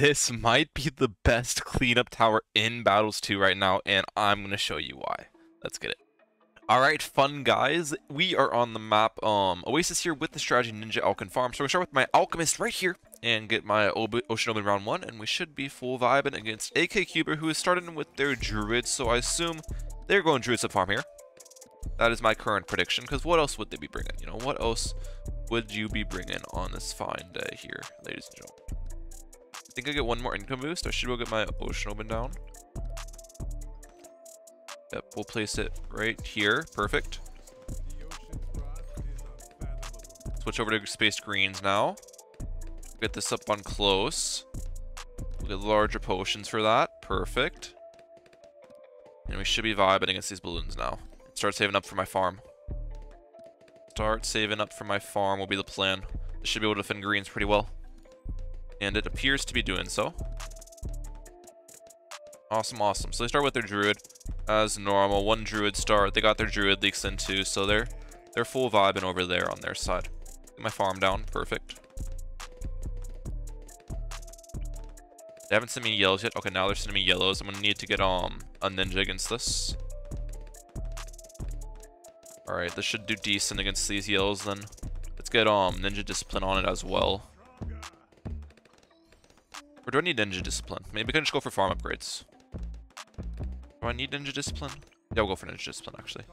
this might be the best cleanup tower in Battles 2 right now, and I'm going to show you why. Let's get it. Alright, fun guys, we are on the map Oasis here with the strategy Ninja Alchemist and Farm. So we start with my Alchemist right here and get my Ocean Obyn round 1, and we should be full vibing against AKCuber, who is starting with their Druid, so I assume they're going Druid sub farm here. That is my current prediction, because what else would they be bringing? You know, what else would you be bringing on this fine day here, ladies and gentlemen? I think I get one more income boost. I should go get my Ocean Obyn down. Yep, we'll place it right here. Perfect. Switch over to Space Greens now. Get this up on close. We'll get larger potions for that. Perfect. And we should be vibing against these balloons now. Start saving up for my farm. Start saving up for my farm will be the plan. This should be able to defend greens pretty well. And it appears to be doing so. Awesome, awesome. So they start with their Druid as normal. One Druid start. They got their Druid leaks in too, so they're full vibing over there on their side. Get my farm down. Perfect. They haven't sent me yellows yet. Okay, now they're sending me yellows. I'm gonna need to get a ninja against this. Alright, this should do decent against these yellows then. Let's get Ninja Discipline on it as well. Or do I need Ninja Discipline? Maybe I can just go for farm upgrades. Do I need Ninja Discipline? Yeah, I'll go for Ninja Discipline, actually.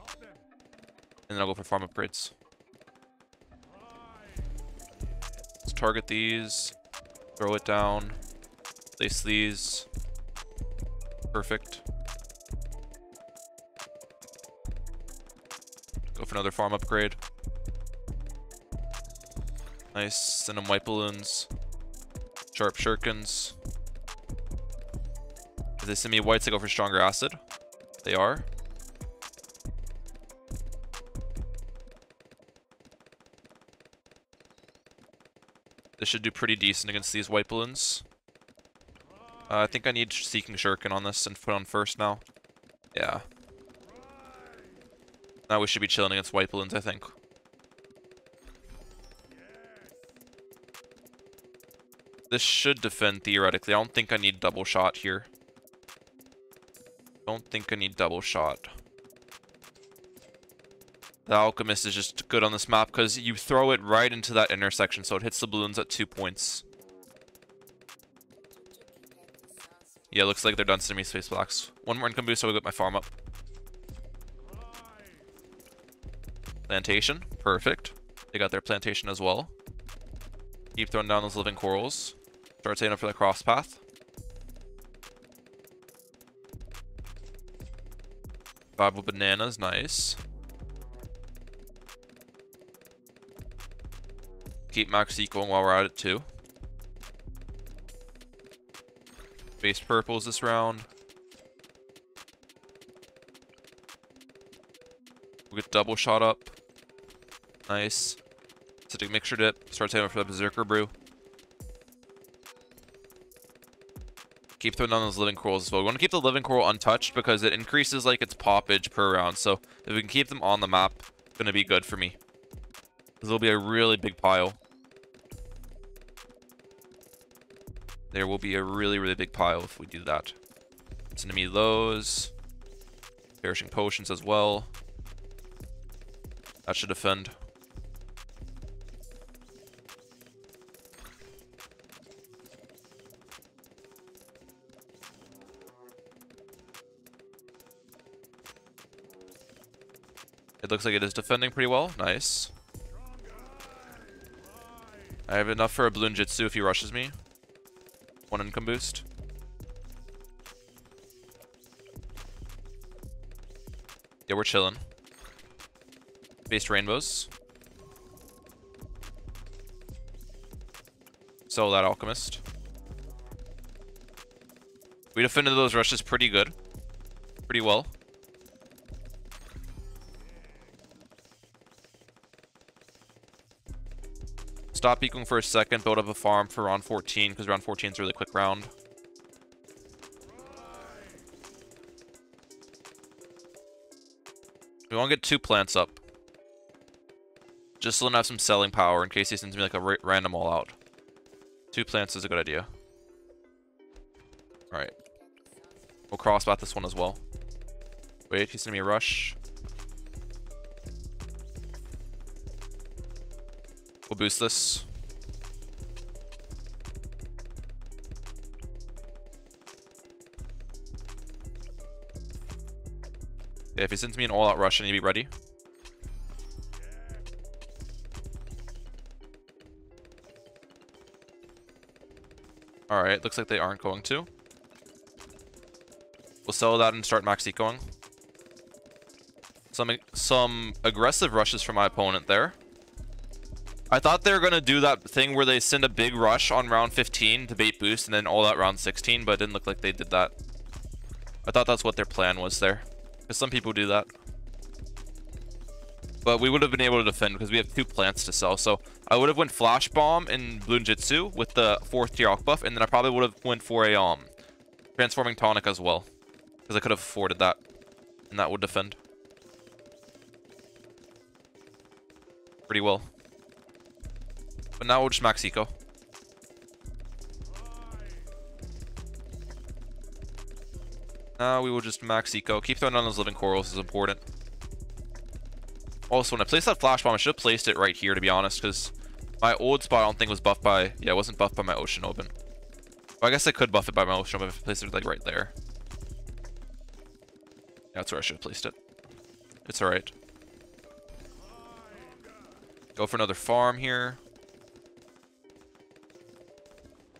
And then I'll go for farm upgrades. Let's target these. Throw it down. Place these. Perfect. Go for another farm upgrade. Nice. Send them white balloons. Sharp Shurikens. If they send me whites, I go for Stronger Acid. They are. This should do pretty decent against these white balloons. I think I need Seeking Shuriken on this and put on first now. Yeah. Now we should be chilling against white balloons, I think. This should defend, theoretically. I don't think I need double shot here. Don't think I need double shot. The Alchemist is just good on this map because you throw it right into that intersection, so it hits the balloons at 2 points. Yeah, looks like they're done sending me space blocks. One more income boost, so I'll get my farm up. Plantation, perfect. They got their plantation as well. Keep throwing down those living corals. Start saving up for the cross path. Revival bananas, nice. Keep max sequeling while we're at it too. Base purples this round. We'll get double shot up. Nice. So to mixture dip, start saving for the Berserker brew. Keep throwing down those living corals as well. We want to keep the living coral untouched because it increases like its poppage per round. So if we can keep them on the map, it's gonna be good for me. Because it'll be a really big pile. There will be a really, really big pile if we do that. Send me those. Perishing potions as well. That should defend. It looks like it is defending pretty well. Nice. I have enough for a Bloon Jitsu if he rushes me. One income boost. Yeah, we're chilling. Based rainbows. Sell that Alchemist. We defended those rushes pretty good. Pretty well. Stop peeking for a second, build up a farm for round 14, because round 14 is a really quick round. We want to get 2 plants up. Just so I have some selling power in case he sends me like a random all out. 2 plants is a good idea. Alright. We'll crossbot this one as well. Wait, he's sending me a rush. We'll boost this. Yeah, if he sends me an all-out rush, I need to be ready. Alright, looks like they aren't going to. We'll sell that and start max ecoing. Some aggressive rushes from my opponent there. I thought they were going to do that thing where they send a big rush on round 15 to bait boost and then all out round 16, but it didn't look like they did that. I thought that's what their plan was there, because some people do that. But we would have been able to defend because we have two plants to sell. So I would have went Flash Bomb and Bloon Jitsu with the 4th tier Alch buff, and then I probably would have went for a Transforming Tonic as well, because I could have afforded that, and that would defend pretty well. But now we'll just max eco. Now we will just max eco. Keep throwing on those living corals is important. Also, when I placed that flash bomb, I should have placed it right here, to be honest, because my old spot I don't think was buffed by... Yeah, it wasn't buffed by my Ocean Obyn. Well, I guess I could buff it by my Ocean Obyn if I placed it like right there. Yeah, that's where I should have placed it. It's alright. Go for another farm here.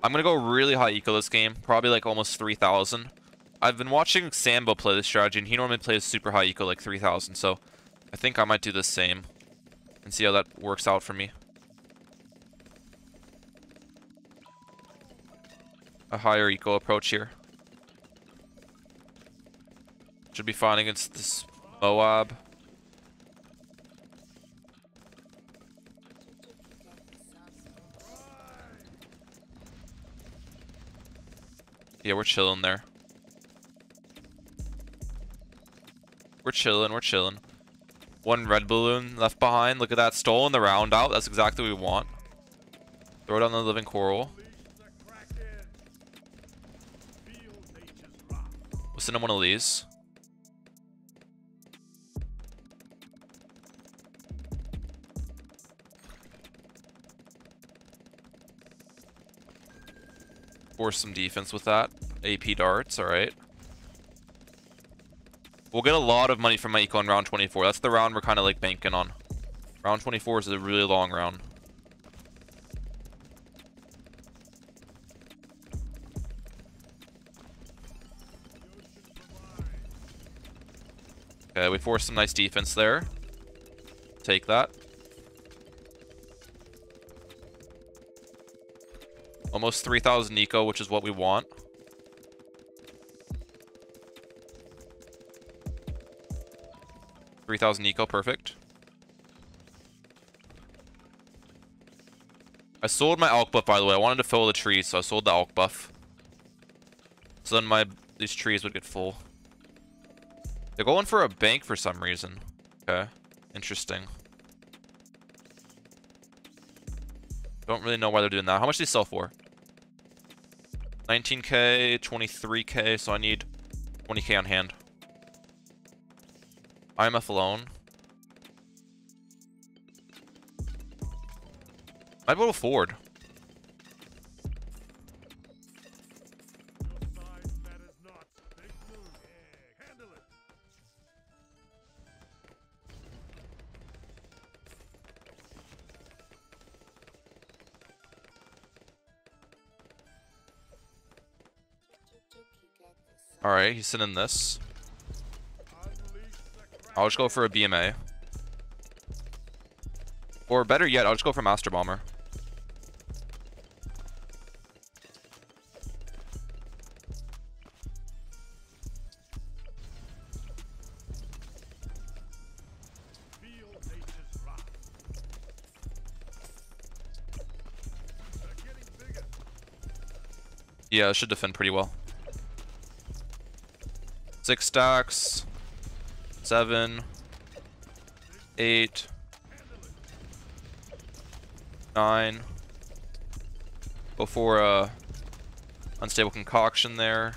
I'm going to go really high eco this game, probably like almost 3,000. I've been watching Sambo play this strategy, and he normally plays super high eco, like 3,000, so I think I might do the same and see how that works out for me. A higher eco approach here. Should be fine against this MOAB. Yeah, we're chilling there. We're chilling, we're chilling. One red balloon left behind. Look at that. Stolen the round out. That's exactly what we want. Throw down the living coral. We'll send him one of these. Force some defense with that. AP darts, alright. We'll get a lot of money from my eco in round 24. That's the round we're kind of like banking on. Round 24 is a really long round. Okay, we forced some nice defense there. Take that. Almost 3,000 eco, which is what we want. $3,000 eco, perfect. I sold my Alch buff, by the way. I wanted to fill the trees, so I sold the Alch buff. So then these trees would get full. They're going for a bank for some reason. Okay, interesting. Don't really know why they're doing that. How much do they sell for? 19k, 23k, so I need 20k on hand. IMF alone. Might be able to afford. Alright, he's sending this. I'll just go for a BMA. Or better yet, I'll just go for Master Bomber. Yeah, it should defend pretty well. 6 stacks. 7, 8, 9. Go for a Unstable Concoction there.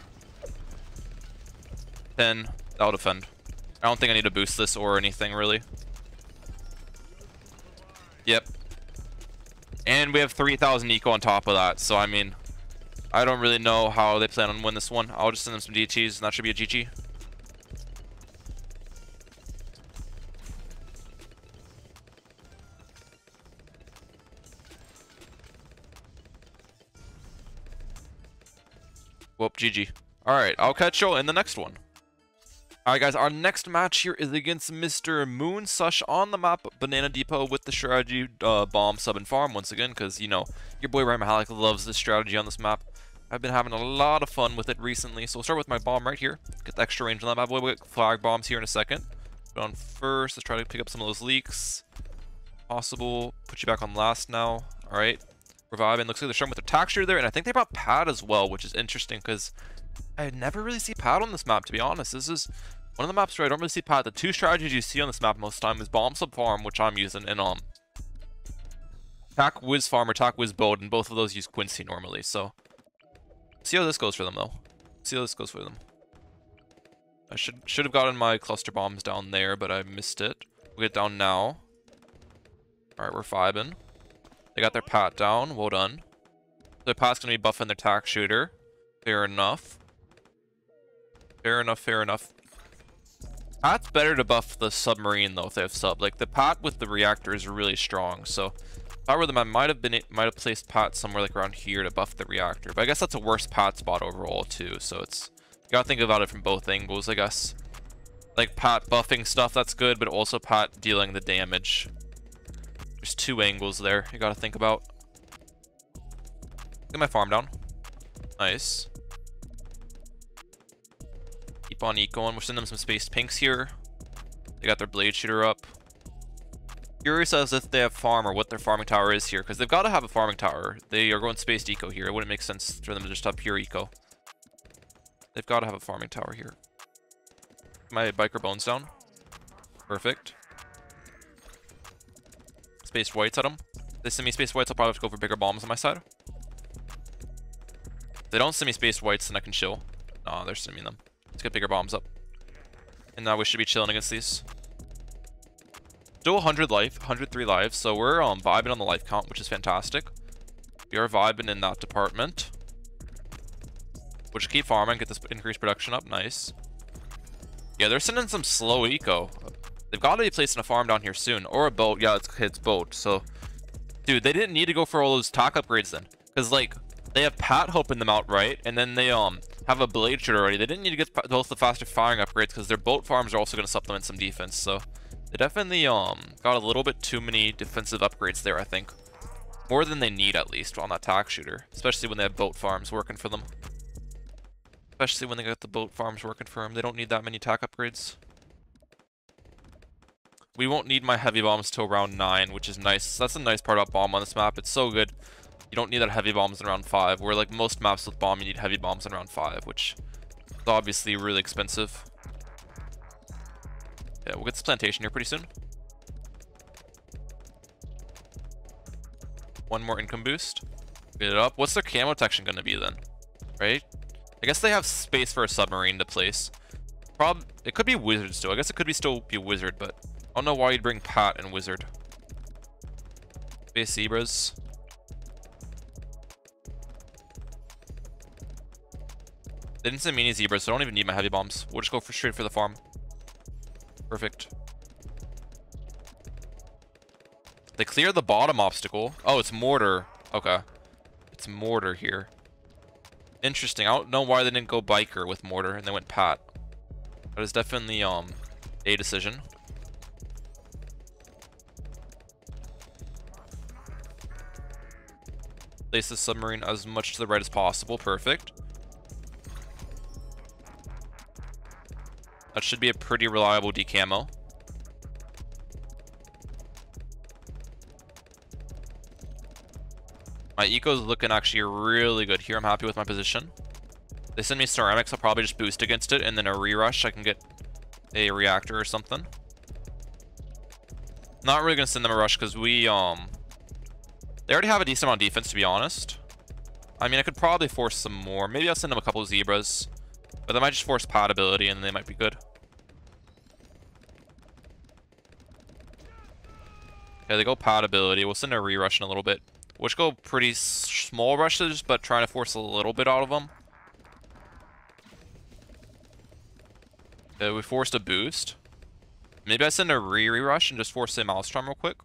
10. That'll defend. I don't think I need to boost this or anything, really. Yep. And we have 3,000 eco on top of that, so I mean, I don't really know how they plan on win this one. I'll just send them some DTs, and that should be a GG. Whoop, GG. Alright, I'll catch y'all in the next one. Alright guys, our next match here is against Mr. Moon Sush on the map, Banana Depot, with the strategy bomb, sub, and farm once again, because, you know, your boy Ryan Mehalic loves this strategy on this map. I've been having a lot of fun with it recently, so we'll start with my bomb right here. Get the extra range on that bad boy. We'll get flag bombs here in a second. Put on first, let's try to pick up some of those leaks. Possible. Put you back on last now. Alright. Reviving. Looks like they're starting with their tack shooter there, and I think they brought Pad as well, which is interesting because I never really see Pad on this map, to be honest. This is one of the maps where I don't really see Pad. The two strategies you see on this map most of the time is Bomb Sub Farm, which I'm using, and Tack Wiz Farm or Tack Wiz Boat, and both of those use Quincy normally, so see how this goes for them, though. See how this goes for them. I should have gotten my cluster bombs down there, but I missed it. We'll get down now. Alright, we're vibing. They got their pat down. Well done. Their pat's going to be buffing their tack shooter. Fair enough. Fair enough, fair enough. Pat's better to buff the submarine, though, if they have sub. Like, the pat with the reactor is really strong, so if I were them, I might have placed pat somewhere, like, around here to buff the reactor. But I guess that's a worse pat spot overall, too, so it's... You gotta think about it from both angles, I guess. Like, pat buffing stuff, that's good, but also pat dealing the damage. There's two angles there you gotta think about. Get my farm down. Nice. Keep on ecoing. We're sending them some spaced pinks here. They got their blade shooter up. Curious as if they have farm or what their farming tower is here, because they've got to have a farming tower. They are going spaced eco here. It wouldn't make sense for them to just have pure eco. They've got to have a farming tower here. My biker bones down. Perfect. Space whites at them. If they send me space whites, I'll probably have to go for bigger bombs on my side. If they don't send me space whites, then I can chill. Nah, they're sending them. Let's get bigger bombs up. And now we should be chilling against these. Still 100 life, 103 lives, so we're vibing on the life count, which is fantastic. We are vibing in that department. We'll just keep farming, get this increased production up. Nice. Yeah, they're sending some slow eco. They've got to be placing a farm down here soon. Or a boat. Yeah, it's boat. So, dude, they didn't need to go for all those tack upgrades then. Because, like, they have Pat hoping them out, right? And then they have a blade shooter already. They didn't need to get both the faster firing upgrades because their boat farms are also going to supplement some defense. So, they definitely got a little bit too many defensive upgrades there, I think. More than they need, at least, on that tack shooter. Especially when they have boat farms working for them. Especially when they got the boat farms working for them. They don't need that many tack upgrades. We won't need my heavy bombs till round 9, which is nice. That's a nice part about bomb on this map. It's so good. You don't need that heavy bombs in round 5, where like most maps with bomb, you need heavy bombs in round 5, which is obviously really expensive. Yeah, we'll get this plantation here pretty soon. One more income boost. Get it up. What's their camo protection going to be then? Right? I guess they have space for a submarine to place. It could be wizard still. I guess it could be still be wizard, but... I don't know why you'd bring Pat and Wizard. Space Zebras. They didn't send mini Zebras, so I don't even need my Heavy Bombs. We'll just go straight for the farm. Perfect. They cleared the bottom obstacle. Oh, it's Mortar. Okay. It's Mortar here. Interesting. I don't know why they didn't go Biker with Mortar and they went Pat. That is definitely a decision. Place the submarine as much to the right as possible. Perfect. That should be a pretty reliable decamo. My eco is looking actually really good here. I'm happy with my position. They send me ceramics. I'll probably just boost against it and then a rerush. I can get a reactor or something. Not really gonna send them a rush because we They already have a decent amount of defense, to be honest. I mean, I could probably force some more. Maybe I'll send them a couple of zebras. But they might just force pot ability and they might be good. Okay, they go pot ability. We'll send a rerush in a little bit. Which go pretty small rushes, but trying to force a little bit out of them. Okay, we forced a boost. Maybe I send a rerush and just force a Maelstrom real quick.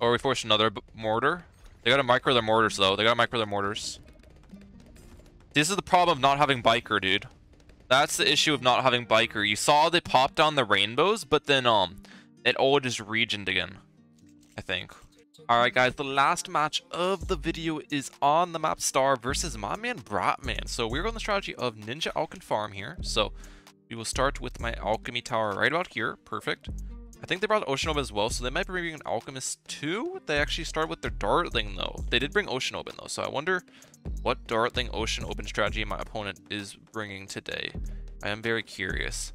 Or we force another mortar. They gotta micro their mortars though. They gotta micro their mortars. This is the problem of not having biker, dude. That's the issue of not having biker. You saw they popped down the rainbows, but then it all just regened again, I think. Alright guys, the last match of the video is on the map Star versus my man Bratman. So we're on the strategy of Ninja Alchemist farm here. So we will start with my alchemy tower right about here. Perfect. I think they brought Ocean Obyn as well, so they might be bringing an Alchemist too. They actually started with their Dartling though. They did bring Ocean Obyn though, so I wonder what Dartling Ocean Obyn strategy my opponent is bringing today. I am very curious.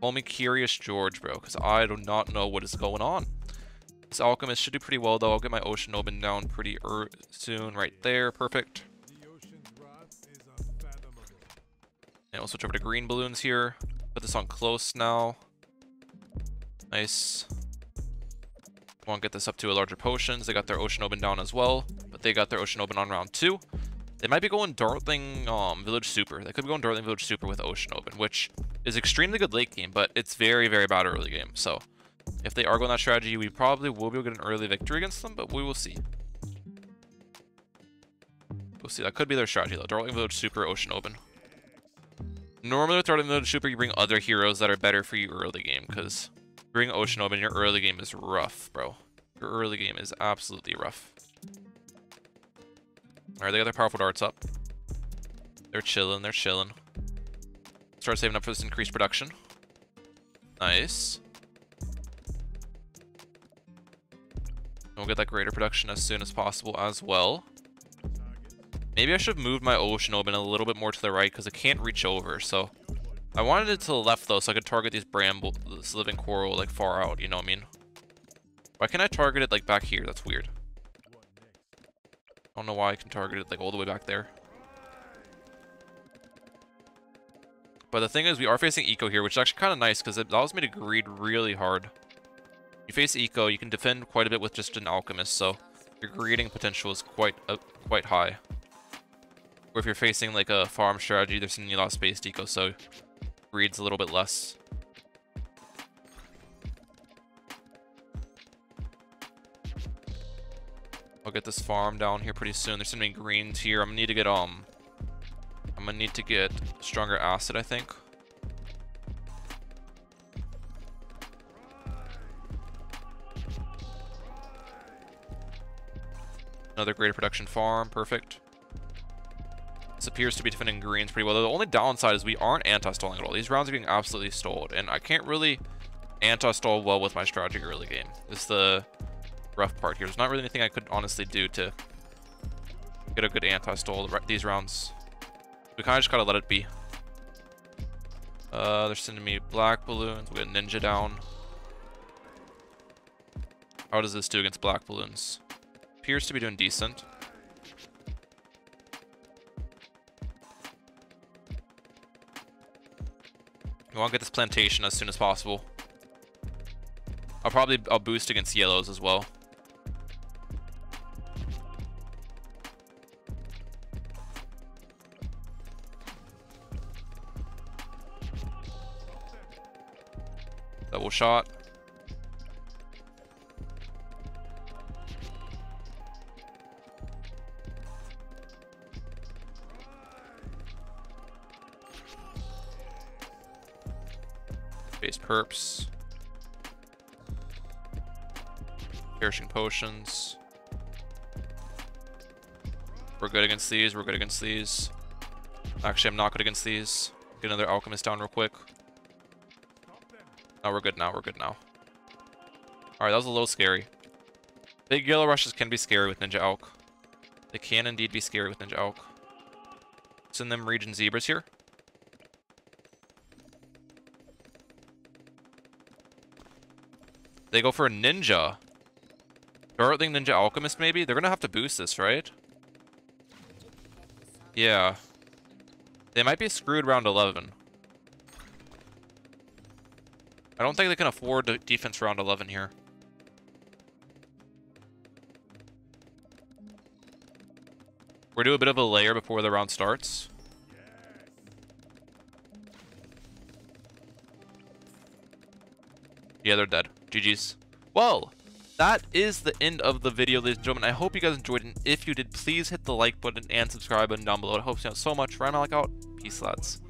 Call me Curious George, bro, because I do not know what is going on. This Alchemist should do pretty well though. I'll get my Ocean Obyn down pretty soon right there. Perfect. And we'll switch over to green balloons here. Put this on close now. Nice. I want to get this up to a larger potions. They got their Ocean Obyn down as well, but they got their Ocean Obyn on round 2. They might be going Dartling Village Super. They could be going Dartling Village Super with Ocean Obyn, which is extremely good late game, but it's very, very bad early game. So if they are going that strategy, we probably will be able to get an early victory against them, but we will see. We'll see. That could be their strategy though. Dartling Village Super, Ocean Obyn. Normally with Dartling Village Super, you bring other heroes that are better for you early game, because bring Ocean Obyn, your early game is rough, bro. Your early game is absolutely rough. Alright, they got their powerful darts up. They're chilling, they're chilling. Start saving up for this increased production. Nice. And we'll get that greater production as soon as possible as well. Maybe I should move my Ocean Obyn a little bit more to the right because I can't reach over, so I wanted it to the left though, so I could target these brambles, this living coral, like far out, you know what I mean? Why can't I target it like back here? That's weird. I don't know why I can target it like all the way back there. But the thing is, we are facing eco here, which is actually kind of nice because it allows me to greed really hard. You face eco, you can defend quite a bit with just an alchemist, so your greeding potential is quite high. Or if you're facing like a farm strategy, there's a lot of space to eco, so reads a little bit less. I'll get this farm down here pretty soon. There's so many greens here. I'm gonna need to get I'm gonna need to get stronger acid, I think. Another greater production farm, perfect. This appears to be defending greens pretty well. The only downside is we aren't anti-stalling at all. These rounds are getting absolutely stalled, and I can't really anti-stall well with my strategy early game. It's the rough part here. There's not really anything I could honestly do to get a good anti-stall these rounds. We kind of just gotta let it be. They're sending me black balloons. We got ninja down. How does this do against black balloons? Appears to be doing decent. I want to get this plantation as soon as possible. I'll boost against yellows as well. Double shot. Perps, perishing potions. We're good against these. We're good against these. Actually, I'm not good against these. Get another alchemist down real quick. Now we're good. Now we're good. Now. All right, that was a little scary. Big yellow rushes can be scary with Ninja Alc. They can indeed be scary with Ninja Alc. Send them region zebras here. They go for a ninja. Dartling Ninja Alchemist, maybe? They're gonna have to boost this, right? Yeah. They might be screwed round 11. I don't think they can afford to defense round 11 here. We're doing a bit of a layer before the round starts. Yeah, they're dead. GG's. Well, that is the end of the video, ladies and gentlemen. I hope you guys enjoyed it. And if you did, please hit the like button and subscribe button down below. It helps me out so much. Ryan Mehalic out. Peace, lads.